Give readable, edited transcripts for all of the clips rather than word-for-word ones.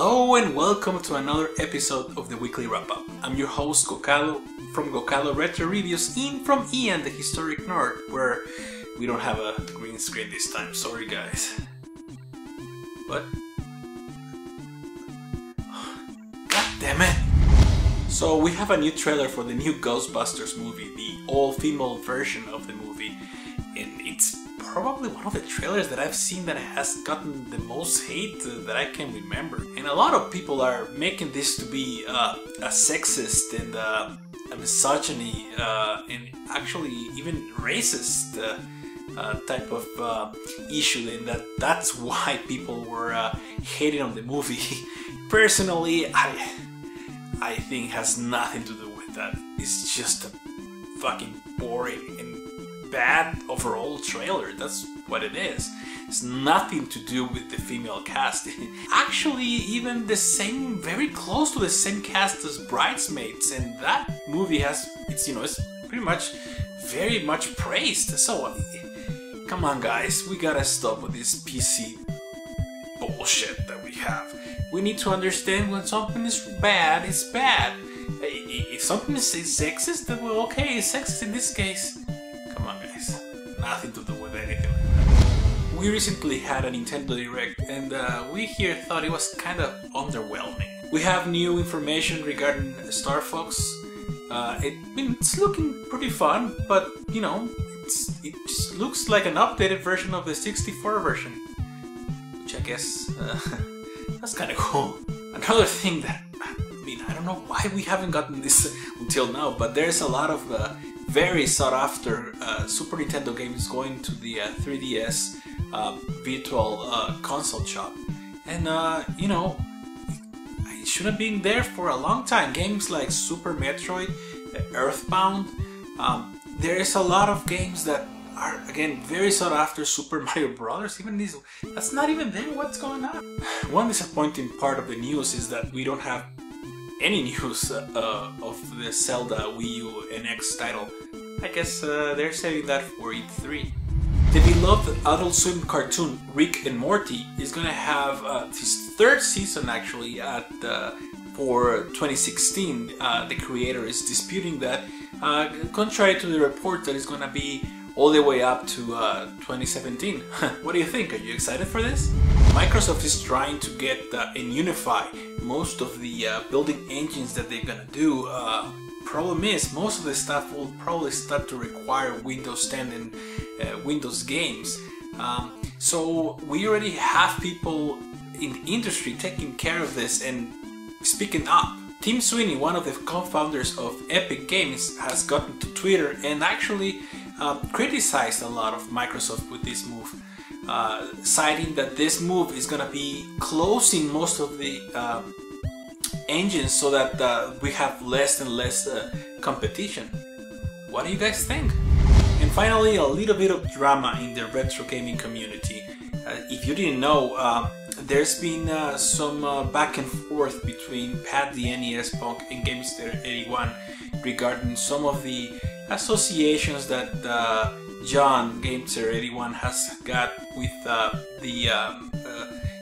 Hello and welcome to another episode of the Weekly Wrap-Up. I'm your host Gokado from Gokado Retro Reviews in from Ian the Historic Nerd, where we don't have a green screen this time, sorry guys. What? God damn it! So we have a new trailer for the new Ghostbusters movie, the all-female version of the movie, and it's probably one of the trailers that I've seen that has gotten the most hate that I can remember. And a lot of people are making this to be a sexist and a misogyny and actually even racist type of issue, and that's why people were hating on the movie. Personally, I think it has nothing to do with that. It's just a fucking boring and bad overall trailer, that's what it is. It's nothing to do with the female cast. Actually, even the same, very close to the same cast as Bridesmaids, and that movie has, it's pretty much, very much praised. So, come on guys, we gotta stop with this PC bullshit that we have. We need to understand when something is bad, it's bad. If something is sexist, then we're okay, it's sexist in this case. Nothing to do with anything like that. We recently had a Nintendo Direct, and we here thought it was kind of underwhelming. We have new information regarding Star Fox. It's looking pretty fun, but you know, it just looks like an updated version of the 64 version, which I guess that's kind of cool. Another thing that, I don't know why we haven't gotten this until now, but there's a lot of very sought after Super Nintendo games going to the 3DS virtual console shop, and it should have been there for a long time. Games like Super Metroid, Earthbound, there is a lot of games that are again very sought after. Super Mario Brothers, even this, that's not even there, what's going on? One disappointing part of the news is that we don't have any news of the Zelda Wii U NX title. I guess they're saving that for E3. The beloved Adult Swim cartoon Rick and Morty is gonna have his third season actually at for 2016. The creator is disputing that, contrary to the report that is gonna be all the way up to 2017. What do you think? Are you excited for this? Microsoft is trying to get and unify most of the building engines that they're gonna do. Problem is, most of the stuff will probably start to require Windows 10 and Windows games. So we already have people in the industry taking care of this and speaking up. Tim Sweeney, one of the co-founders of Epic Games, has gotten to Twitter and actually criticized a lot of Microsoft with this move, citing that this move is gonna be closing most of the engines so that we have less and less competition. What do you guys think? And finally, a little bit of drama in the retro gaming community. If you didn't know, there's been some back and forth between Pat the NES Punk and Gamester81 regarding some of the associations that John Gamester81 has got with the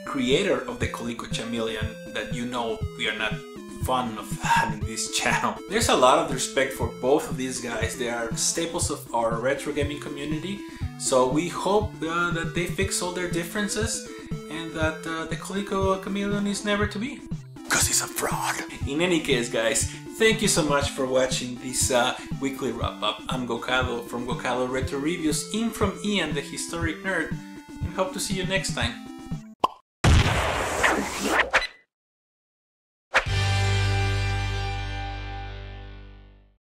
creator of the Coleco Chameleon, that you know we are not fond of that in this channel. There's a lot of respect for both of these guys. They are staples of our retro gaming community, so we hope that they fix all their differences and that the Coleco Chameleon is never to be. Because he's a fraud. In any case guys, thank you so much for watching this weekly wrap-up. I'm Gokado from Gokado Retro Reviews, in from Ian the Historic Nerd, and hope to see you next time.